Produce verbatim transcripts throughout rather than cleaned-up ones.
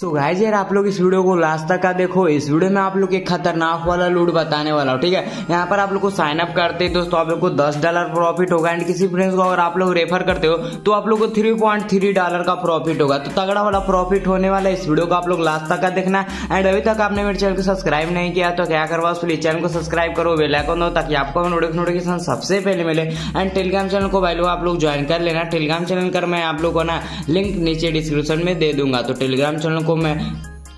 So guys यार आप लोग इस वीडियो को लास्ट तक का देखो। इस वीडियो में आप लोग एक खतरनाक वाला लूट बताने वाला हूँ, ठीक है। यहाँ पर आप लोग को साइन अप करते हैं दोस्तों, आप लोग को दस डॉलर प्रॉफिट होगा। एंड किसी फ्रेंड्स को अगर आप लोग रेफर करते हो तो आप लोग को थ्री पॉइंट थ्री डॉलर का प्रॉफिट होगा। तो तगड़ा वाला प्रॉफिट होने वाला है। इस वीडियो को आप लोग लास्ट तक का देखना। एंड अभी तक आपने मेरे चैनल को सब्सक्राइब नहीं किया तो क्या करवाओ, प्लीज चैनल को सब्सक्राइब करो, बेल आइकन दो ताकि आपको नोटिफिकेशन सबसे पहले मिले। एंड टेलीग्राम चैनल को भाई लोग आप लोग ज्वाइन कर लेना। टेलीग्राम चैनल का मैं आप लोग को ना लिंक नीचे डिस्क्रिप्शन में दे दूंगा, तो टेलीग्राम चैनल को मैं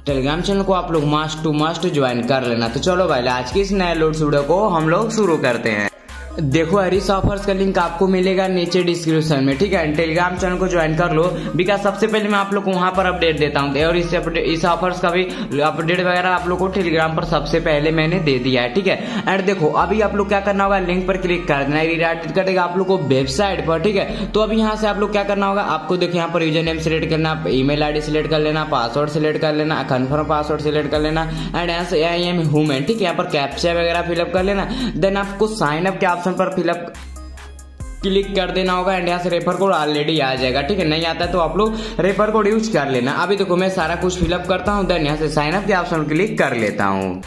टेलीग्राम चैनल को आप लोग मास्ट टू मास्ट ज्वाइन कर लेना। तो चलो भाई आज की इस नए लूट वीडियो को हम लोग शुरू करते हैं। देखो हरीश ऑफर्स का लिंक आपको मिलेगा नीचे डिस्क्रिप्शन में, ठीक है। टेलीग्राम चैनल को ज्वाइन कर लो बिकॉज सबसे पहले मैं आप लोग को वहां पर अपडेट देता हूँ। और इस इस ऑफर्स का भी अपडेट वगैरह आप लोग को टेलीग्राम पर सबसे पहले मैंने दे दिया है, ठीक है। एंड देखो अभी आप लोग क्या करना होगा, लिंक पर क्लिक कर देना, रिडायरेक्ट कर देगा आप लोग को वेबसाइट पर, ठीक है। तो अभी यहाँ से आप लोग क्या करना होगा, आपको देखो यहाँ पर यूजर नेम सिलेक्ट करना, email I D select कर लेना, पासवर्ड सिलेक्ट कर लेना, कन्फर्म पासवर्ड सिलेक्ट कर लेना। एंड यहाँ से आई एम ह्यूमन, ठीक है, यहाँ पर कैप्चा वगैरह फिलअप कर लेना। देन आपको साइन अप के ऑप्शन पर फिलअप क्लिक कर देना होगा। एंड यहाँ से रेफर कोड ऑलरेडी आ जाएगा, ठीक है। नहीं आता है तो आप लोग रेफर कोड यूज कर लेना। अभी देखो मैं सारा कुछ फिलअप करता हूँ, देन यहाँ से साइन अप के ऑप्शन क्लिक कर लेता हूँ।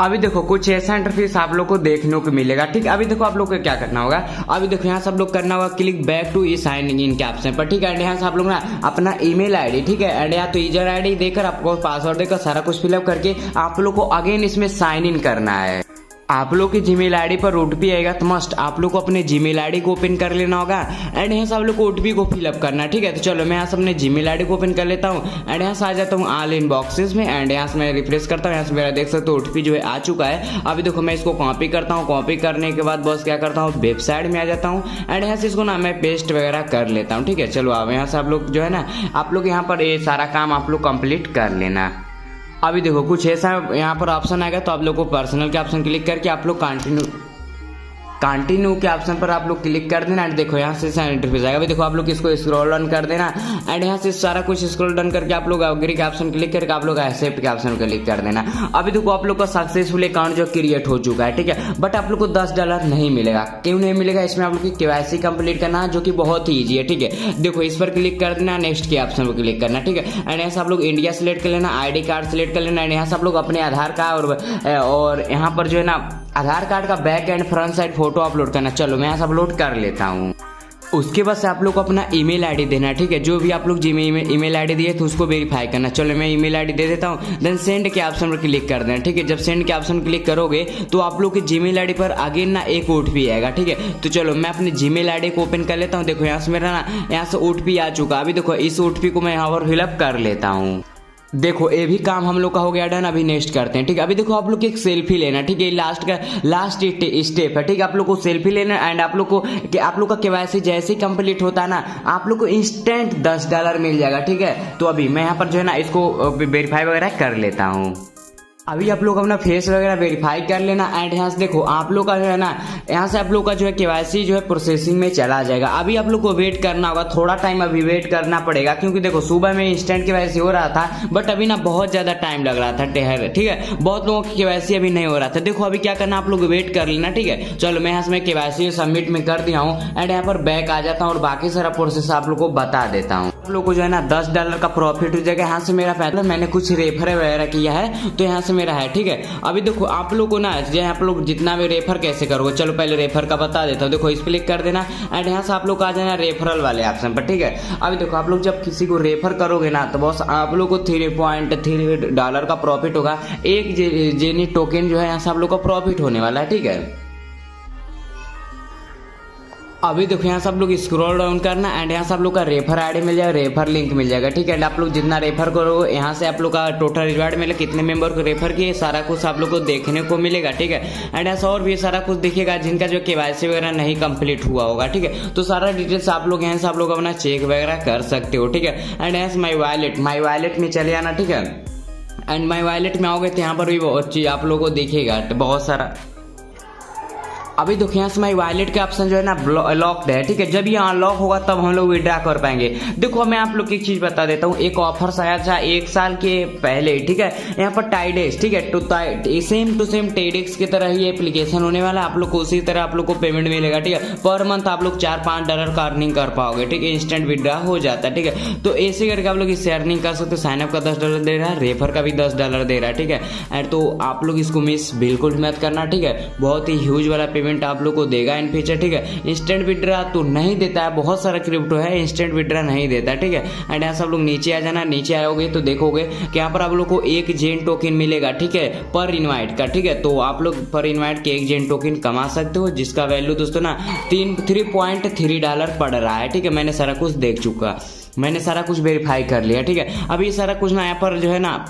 अभी देखो कुछ ऐसा इंटरफेस आप लोग को देखने को मिलेगा, ठीक। अभी देखो आप लोग को क्या करना होगा, अभी देखो यहाँ से आप लोग करना होगा click back to e sign in के ऑप्शन पर, ठीक है। एंड यहाँ से आप लोग ना अपना ईमेल आईडी, ठीक है, एंड यहाँ तो यूजर आईडी देकर आपको पासवर्ड देकर सारा कुछ फिलअप करके आप लोग को अगेन इसमें साइन इन करना है। आप लोग की जीमेल आईडी पर ओटीपी आएगा तो मस्ट आप लोग को अपने जीमेल आईडी को ओपन कर लेना होगा। एंड यहाँ से आप लोग को ओटीपी को फिलअप करना है, ठीक है। तो चलो मैं यहाँ से अपने जीमेल आईडी को ओपन कर लेता हूँ। एंड यहाँ से आ जाता हूँ ऑल इन बॉक्सेस में। एंड यहाँ से मैं रिफ्रेश करता हूँ, यहाँ से मेरा देख सकते हो ओटीपी जो है आ चुका है। अभी देखो मैं इसको कॉपी करता हूँ, कॉपी करने के बाद बस क्या करता हूँ वेबसाइट में आ जाता हूँ। एंड यहाँ से इसको ना मैं पेस्ट वगैरह कर लेता हूँ, ठीक है। चलो अब यहाँ से आप लोग जो है ना आप लोग यहाँ पर ये सारा काम आप लोग कंप्लीट कर लेना। अभी देखो कुछ ऐसा यहाँ पर ऑप्शन आएगा तो आप लोग को पर्सनल के ऑप्शन क्लिक करके आप लोग कंटिन्यू कंटिन्यू के ऑप्शन पर आप लोग क्लिक कर देना। एंड देखो यहाँ से इंटरफेस आएगा। अभी देखो आप लोग इसको स्क्रॉल डाउन कर देना। एंड यहाँ से सारा कुछ स्क्रॉल डाउन करके आप लोग अग्री के ऑप्शन क्लिक करके आप लोग एक्सेप्ट के ऑप्शन क्लिक कर देना। अभी देखो आप लोग का सक्सेसफुल अकाउंट जो क्रिएट हो चुका है, ठीक है। बट आप लोग को दस डॉलर नहीं मिलेगा। क्यों नहीं मिलेगा, इसमें आप लोग की केवाईसी कंप्लीट करना है जो कि बहुत ही ईजी है, ठीक है। देखो इस पर क्लिक कर देना, नेक्स्ट के ऑप्शन पर क्लिक करना, ठीक है। एंड यहाँ से आप लोग इंडिया सेलेक्ट कर लेना, आई डी कार्ड सेलेक्ट कर लेना। एंड यहाँ से आप लोग अपने आधार कार्ड और यहाँ पर जो है ना आधार कार्ड का back and front side photo upload करना। चलो मैं यहाँ से अपलोड कर लेता हूँ। उसके बाद से आप लोग को अपना ईमेल आईडी देना है, ठीक है। जो भी आप लोग जी में ईमेल आईडी दिए तो उसको वेरीफाई करना। चलो मैं ईमेल आईडी दे देता हूँ। देन सेंड के ऑप्शन पर क्लिक कर देना, ठीक है। जब सेंड के ऑप्शन क्लिक करोगे तो आप लोग के जीमेल आईडी पर अगेन ना एक ओटीपी आएगा, ठीक है। तो चलो मैं अपने जीमेल आईडी को ओपन कर लेता हूँ। देखो यहाँ से मेरा ना यहाँ से ओटीपी आ चुका। अभी देखो इस ओटीपी को मैं यहाँ पर फिलअप कर लेता हूँ। देखो ये भी काम हम लोग का हो गया डन। अभी नेक्स्ट करते हैं, ठीक है। अभी देखो आप लोग एक सेल्फी लेना, ठीक है। लास्ट का लास्ट स्टेप है, ठीक है। आप लोग को सेल्फी लेना। एंड आप लोग को आप लोग का केवाईसी जैसे ही कंप्लीट होता है ना आप लोग को इंस्टेंट दस डॉलर मिल जाएगा, ठीक है। तो अभी मैं यहाँ पर जो है ना इसको वेरीफाई वगैरह कर लेता हूँ। अभी आप लोग अपना फेस वगैरह वेरीफाई कर लेना। एंड यहाँ से देखो आप लोग का जो है ना यहाँ से आप लोग का जो है केवाईसी जो है प्रोसेसिंग में चला जाएगा। अभी आप लोग को वेट करना होगा, थोड़ा टाइम अभी वेट करना पड़ेगा क्योंकि देखो सुबह में इंस्टेंट केवाईसी हो रहा था बट अभी ना बहुत ज़्यादा टाइम लग रहा था, ठहर, ठीक है। बहुत लोगों की केवाईसी अभी नहीं हो रहा था। देखो अभी क्या करना आप लोग वेट कर लेना, ठीक है। चलो मैं यहाँ से केवाईसी सबमिट में कर दिया हूँ। एंड यहाँ पर बैक आ जाता हूँ और बाकी सारा प्रोसेस आप लोग को बता देता हूँ। आप लोग को जो है ना दस डॉलर का प्रॉफिट हो जाएगा। यहाँ से मेरा फैसला मैंने कुछ रेफर वगैरह किया है तो यहाँ से मेरा है, ठीक है। अभी देखो आप लोग को ना जो आप लोग जितना भी रेफर कैसे करोगे, चलो पहले रेफर का बता देता हूँ। देखो इस पर क्लिक कर देना। एंड यहाँ से आप लोग आ जाना रेफरल वाले ऑप्शन पर, ठीक है। अभी देखो आप लोग जब किसी को रेफर करोगे ना तो बस आप लोग को थ्री पॉइंट थ्री डॉलर का प्रॉफिट होगा। एक जेनी टोकन जो है यहाँ से आप लोग का प्रॉफिट होने वाला है, ठीक है। अभी देखो यहाँ से आप लोग स्क्रॉल डाउन करना। एंड यहाँ से आप लोग का रेफर आईडी मिल जाएगा, रेफर लिंक मिल जाएगा, ठीक है। एंड आप लोग जितना रेफर करोगे यहाँ से आप लोग का टोटल रिवार्ड मिलेगा, कितने मेंबर को रेफर किए सारा कुछ आप लोग को देखने को मिलेगा, ठीक है। एंड ऐसा और भी सारा कुछ दिखेगा जिनका जो केवाईसी वगैरह नहीं कंप्लीट हुआ होगा, ठीक है। तो सारा डिटेल्स आप लोग यहाँ से आप लोग अपना चेक वगैरह कर सकते हो, ठीक है। एंड यहाँ से माई वॉलेट माई वॉलेट में चले आना, ठीक है। एंड माई वॉलेट में आओगे तो यहाँ पर भी बहुत चीज आप लोग को दिखेगा, बहुत सारा अभी देखो यहाँ से हमारी वॉलेट का ऑप्शन जो है ना लॉक्ड है, ठीक है। जब ये अनलॉक होगा तब हम लोग विड्रा कर पाएंगे। देखो मैं आप लोग एक चीज बता देता हूँ, एक ऑफर आया था एक साल के पहले, ठीक है। यहाँ पर टाइडेक्स, ठीक है, to same to same Tidex की तरह ही एप्लीकेशन होने वाला है। आप लोग को उसी तरह आप लोग को पेमेंट मिलेगा, ठीक है। पर मंथ आप लोग चार पाँच डॉलर का अर्निंग कर पाओगे, ठीक है। इंस्टेंट विड्रा हो जाता है, ठीक है। तो ऐसे करके आप लोग इससे अर्निंग कर सकते हो। साइनअप का दस डॉलर दे रहा है, रेफर का भी दस डॉलर दे रहा है, ठीक है। तो आप लोग इसको मिस बिल्कुल मत करना, ठीक है। बहुत ही ह्यूज वाला पेमेंट आप लोग को देगा इन फ्यूचर, ठीक है। इंस्टेंट विड्रा तो नहीं देता है, बहुत सारा क्रिप्टो है इंस्टेंट विड्रा नहीं देता, ठीक है। एंड यहाँ सब लोग नीचे आ जाना, नीचे आओगे तो देखोगे कि यहाँ पर आप लोग को एक जेन टोकन मिलेगा, ठीक है, पर इन्वाइट का, ठीक है। तो आप लोग पर इन्वाइट के एक जेन टोकन कमा सकते हो, जिसका वैल्यू दोस्तों ना तीन थ्री पॉइंट थ्री डॉलर पड़ रहा है, ठीक है। मैंने सारा कुछ देख चुका, मैंने सारा कुछ वेरीफाई कर लिया, ठीक है। अब ये सारा कुछ ना यहाँ पर जो है ना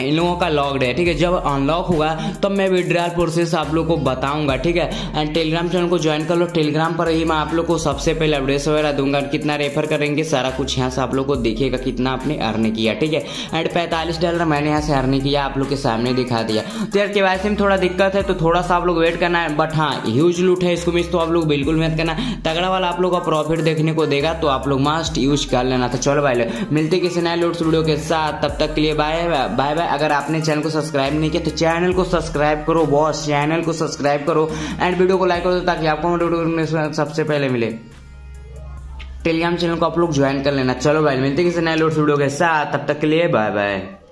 इन लोगों का लॉक्ड है, ठीक है। जब अनलॉक होगा तब तो मैं विड्रॉल प्रोसेस आप लोग को बताऊंगा, ठीक है। एंड टेलीग्राम चैनल को ज्वाइन कर लो, टेलीग्राम पर ही मैं आप लोग को सबसे पहले अपडेट्स वगैरह दूंगा, कितना रेफर करेंगे सारा कुछ यहाँ से आप लोग को दिखेगा, कितना आपने अर्न किया, ठीक है। एंड पैंतालीस डॉलर मैंने यहाँ से अर्न किया, आप लोग के सामने दिखा दिया। तो यार केवाईसी में थोड़ा दिक्कत है, तो थोड़ा सा आप लोग वेट करना है, बट हाँ ह्यूज लूट है, इसको मिस तो आप लोग बिल्कुल मत करना। तगड़ा वाला आप लोग का प्रॉफिट देखने को देगा, तो आप लोग मस्ट यूज कर लेना। तो चलो भाई लोग मिलते किसी नए लूट वीडियो के साथ, तब तक के लिए बाय बाय। अगर आपने चैनल को सब्सक्राइब नहीं किया तो चैनल को सब्सक्राइब करो बॉस, चैनल को सब्सक्राइब करो एंड वीडियो को लाइक करो, ताकि आपको सबसे पहले मिले। टेलीग्राम चैनल को आप लोग ज्वाइन कर लेना। चलो भाई मिलते हैं किसी नए लोड्स वीडियो के साथ, तब तक के लिए बाय बाय।